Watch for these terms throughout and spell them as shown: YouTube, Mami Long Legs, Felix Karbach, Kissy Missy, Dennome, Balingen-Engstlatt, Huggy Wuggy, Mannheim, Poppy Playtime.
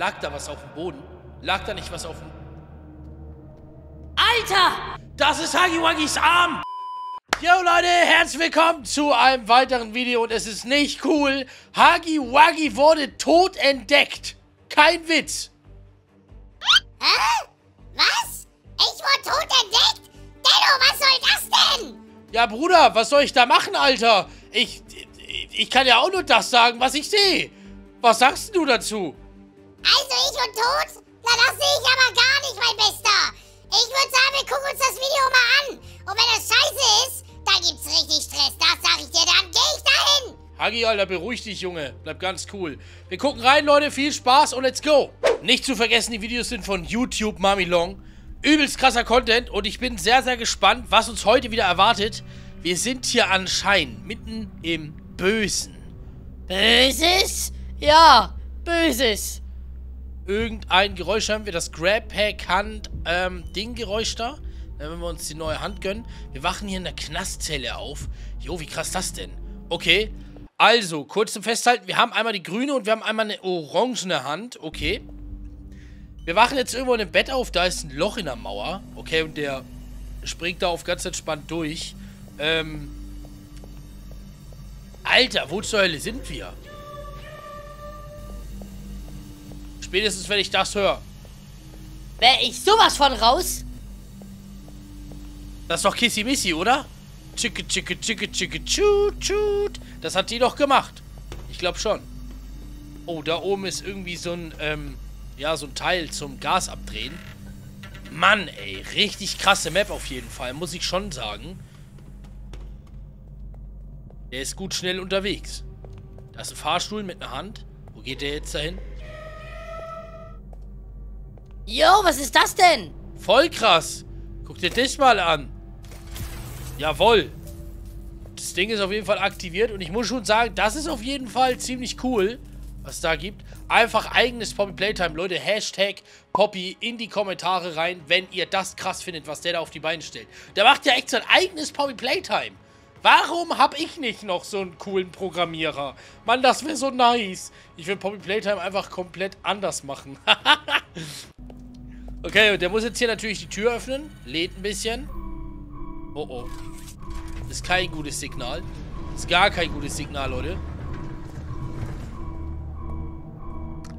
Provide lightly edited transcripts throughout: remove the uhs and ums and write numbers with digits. Lag da was auf dem Boden? Lag da nicht was auf dem... Alter! Das ist Huggy Wuggys Arm! Yo Leute, herzlich willkommen zu einem weiteren Video und es ist nicht cool. Huggy Wuggy wurde tot entdeckt. Kein Witz. Hä? Was? Ich wurde tot entdeckt? Denno, was soll das denn? Ja Bruder, was soll ich da machen, Alter? Ich kann ja auch nur das sagen, was ich sehe. Was sagst du dazu? Also ich und tot? Na das sehe ich aber gar nicht, mein Bester. Ich würde sagen, wir gucken uns das Video mal an. Und wenn das scheiße ist, dann gibt's richtig Stress. Das sag ich dir, dann gehe ich dahin. Huggy, Alter, beruhig dich, Junge. Bleib ganz cool. Wir gucken rein, Leute. Viel Spaß und let's go. Nicht zu vergessen, die Videos sind von YouTube, Mami Long. Übelst krasser Content und ich bin sehr, sehr gespannt, was uns heute wieder erwartet. Wir sind hier anscheinend mitten im Bösen. Böses? Ja, Böses. Irgendein Geräusch haben wir, das Grab-Pack-Hand-Ding-Geräusch da. Wenn wir uns die neue Hand gönnen. Wir wachen hier in der Knastzelle auf. Jo, wie krass das denn? Okay, also, kurz zum Festhalten. Wir haben einmal die grüne und wir haben einmal eine orangene Hand. Okay. Wir wachen jetzt irgendwo in einem Bett auf. Da ist ein Loch in der Mauer. Okay, und der springt da auf ganz entspannt durch. Alter, wo zur Hölle sind wir? Spätestens, wenn ich das höre. Wäre ich sowas von raus? Das ist doch Kissy Missy, oder? Tschicke, tschicke, tschicke, tschicke, tschut, tschut. Das hat die doch gemacht. Ich glaube schon. Oh, da oben ist irgendwie so ein, ja, so ein Teil zum Gas abdrehen. Mann, ey. Richtig krasse Map auf jeden Fall, muss ich schon sagen. Der ist gut schnell unterwegs. Da ist ein Fahrstuhl mit einer Hand. Wo geht der jetzt dahin? Jo, was ist das denn? Voll krass. Guck dir das mal an. Jawohl. Das Ding ist auf jeden Fall aktiviert. Und ich muss schon sagen, das ist auf jeden Fall ziemlich cool, was es da gibt. Einfach eigenes Poppy Playtime, Leute. Hashtag Poppy in die Kommentare rein, wenn ihr das krass findet, was der da auf die Beine stellt. Der macht ja echt sein eigenes Poppy Playtime. Warum hab ich nicht noch so einen coolen Programmierer? Mann, das wäre so nice. Ich will Poppy Playtime einfach komplett anders machen. Okay, der muss jetzt hier natürlich die Tür öffnen. Lädt ein bisschen. Oh, oh. Das ist kein gutes Signal. Das ist gar kein gutes Signal, Leute.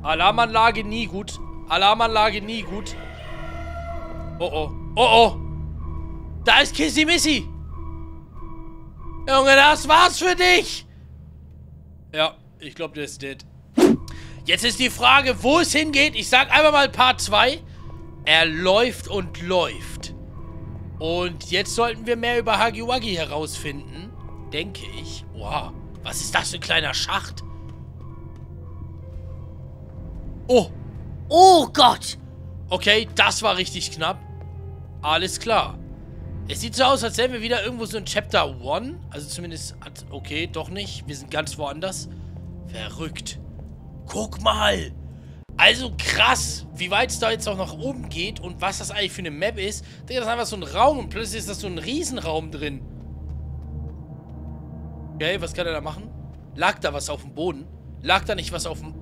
Alarmanlage nie gut. Alarmanlage nie gut. Oh, oh. Oh, oh. Da ist Kissy Missy. Junge, das war's für dich. Ja, ich glaube, der ist dead. Jetzt ist die Frage, wo es hingeht. Ich sag einfach mal Part 2. Er läuft und läuft. Und jetzt sollten wir mehr über Huggy Wuggy herausfinden. Denke ich. Wow, was ist das für ein kleiner Schacht? Oh. Oh Gott. Okay, das war richtig knapp. Alles klar. Es sieht so aus, als wären wir wieder irgendwo so in Chapter 1. Also zumindest... Okay, doch nicht. Wir sind ganz woanders. Verrückt. Guck mal. Also krass, wie weit es da jetzt auch nach oben geht und was das eigentlich für eine Map ist. Ich denke, das ist einfach so ein Raum und plötzlich ist das so ein Riesenraum drin. Okay, was kann er da machen? Lag da was auf dem Boden? Lag da nicht was auf dem...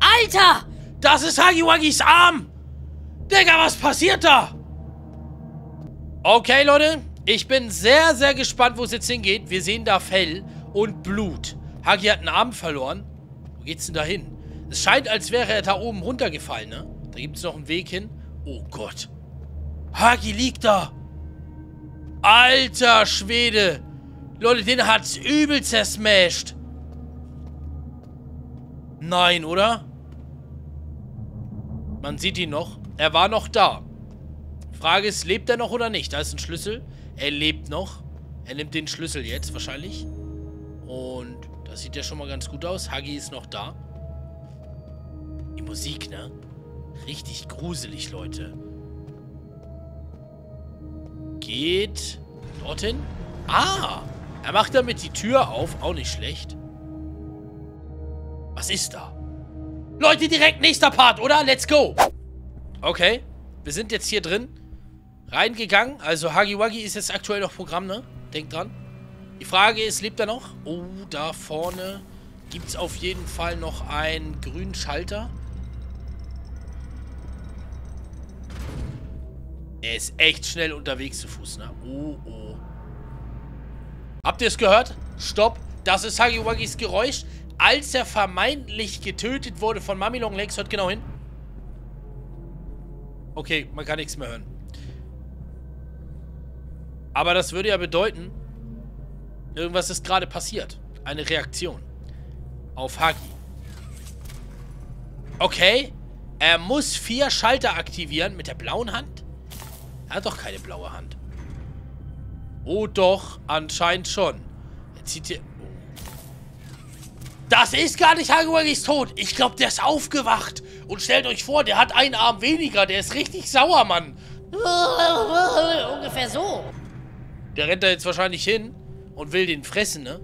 Alter! Das ist Huggy Wuggys Arm! Digga, was passiert da? Okay, Leute. Ich bin sehr, sehr gespannt, wo es jetzt hingeht. Wir sehen da Fell und Blut. Huggy hat einen Arm verloren. Wo geht's denn da hin? Es scheint, als wäre er da oben runtergefallen, ne? Da gibt es noch einen Weg hin. Oh Gott. Huggy liegt da. Alter Schwede. Leute, den hat's übel zersmashed. Nein, oder? Man sieht ihn noch. Er war noch da. Frage ist, lebt er noch oder nicht? Da ist ein Schlüssel. Er lebt noch. Er nimmt den Schlüssel jetzt wahrscheinlich. Und das sieht ja schon mal ganz gut aus. Huggy ist noch da. Die Musik, ne? Richtig gruselig, Leute. Geht dorthin. Ah! Er macht damit die Tür auf. Auch nicht schlecht. Was ist da? Leute, direkt nächster Part, oder? Let's go! Okay. Wir sind jetzt hier drin. Reingegangen. Also Huggy Wuggy ist jetzt aktuell noch Programm, ne? Denkt dran. Die Frage ist, lebt er noch? Oh, da vorne gibt es auf jeden Fall noch einen grünen Schalter. Er ist echt schnell unterwegs zu Fuß, ne? Oh, oh. Habt ihr es gehört? Stopp. Das ist Huggy Wuggys Geräusch, als er vermeintlich getötet wurde von Mami Long Legs. Hört genau hin. Okay, man kann nichts mehr hören. Aber das würde ja bedeuten, irgendwas ist gerade passiert. Eine Reaktion auf Huggy. Okay, er muss 4 Schalter aktivieren mit der blauen Hand. Er hat doch keine blaue Hand. Oh doch, anscheinend schon. Er zieht hier... Das ist gar nicht Huggy Wuggys Tod. Ich glaube, der ist aufgewacht. Und stellt euch vor, der hat einen Arm weniger. Der ist richtig sauer, Mann. Ungefähr so. Der rennt da jetzt wahrscheinlich hin und will den fressen, ne?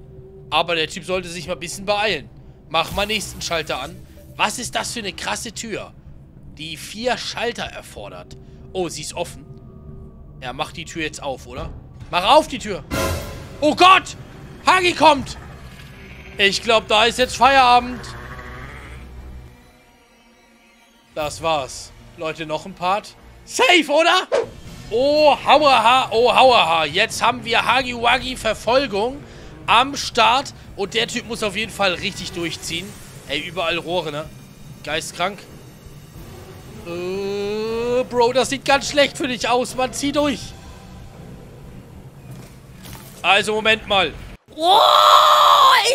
Aber der Typ sollte sich mal ein bisschen beeilen. Mach mal nächsten Schalter an. Was ist das für eine krasse Tür, die 4 Schalter erfordert? Oh, sie ist offen. Ja, mach die Tür jetzt auf, oder? Mach auf die Tür. Oh Gott! Huggy kommt! Ich glaube, da ist jetzt Feierabend. Das war's. Leute, noch ein Part. Safe, oder? Oh, hauaha, oh, hauaha. Jetzt haben wir Huggy Wuggy Verfolgung am Start. Und der Typ muss auf jeden Fall richtig durchziehen. Ey, überall Rohre, ne? Geistkrank. Bro, das sieht ganz schlecht für dich aus. Mann, zieh durch. Also, Moment mal. Oh,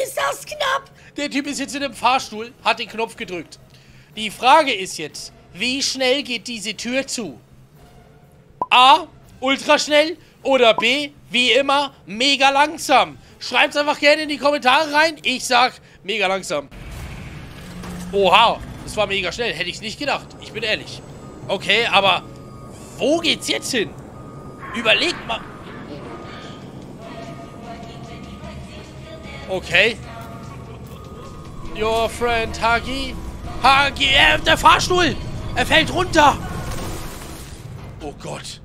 ist das knapp. Der Typ ist jetzt in einem Fahrstuhl, hat den Knopf gedrückt. Die Frage ist jetzt, wie schnell geht diese Tür zu? A, ultraschnell oder B, wie immer, mega langsam. Schreibt's einfach gerne in die Kommentare rein. Ich sag, mega langsam. Oha, das war mega schnell. Hätte ich's nicht gedacht. Ich bin ehrlich. Okay, aber wo geht's jetzt hin? Überlegt mal. Okay. Your friend Huggy. Huggy, der Fahrstuhl! Er fällt runter! Oh Gott.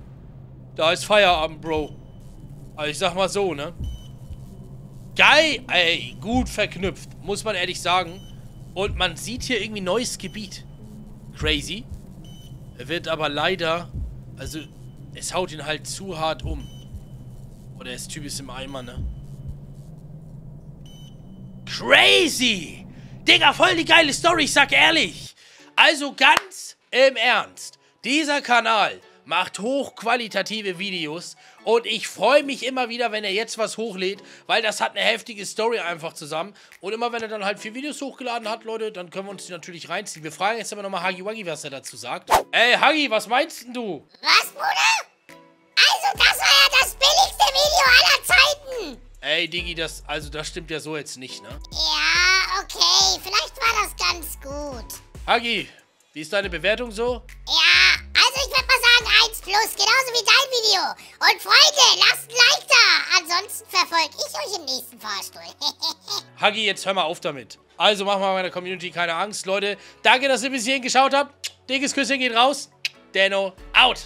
Da ist Feierabend, Bro. Also ich sag mal so, ne? Geil! Ey, gut verknüpft. Muss man ehrlich sagen. Und man sieht hier irgendwie neues Gebiet. Crazy. Er wird aber leider... Also, es haut ihn halt zu hart um. Oder das Typ ist im Eimer, ne? Crazy! Digga, voll die geile Story, ich sag ehrlich. Also ganz im Ernst, dieser Kanal macht hochqualitative Videos und ich freue mich immer wieder, wenn er jetzt was hochlädt, weil das hat eine heftige Story einfach zusammen. Und immer wenn er dann halt 4 Videos hochgeladen hat, Leute, dann können wir uns die natürlich reinziehen. Wir fragen jetzt aber nochmal Huggy Wuggy, was er dazu sagt. Ey, Huggy, was meinst denn du? Was, Bruder? Also das war ja das billigste Video aller Zeiten. Ey, Diggi, das stimmt ja so jetzt nicht, ne? Ja, okay, vielleicht war das ganz gut. Huggy, wie ist deine Bewertung so? Ja, also ich würde mal sagen 1+, genauso wie dein Video. Und Freunde, lasst ein Like da, ansonsten verfolge ich euch im nächsten Fahrstuhl. Huggy, jetzt hör mal auf damit. Also machen wir meiner Community keine Angst, Leute. Danke, dass ihr bis hierhin geschaut habt. Dickes Küsschen geht raus. Denno, out.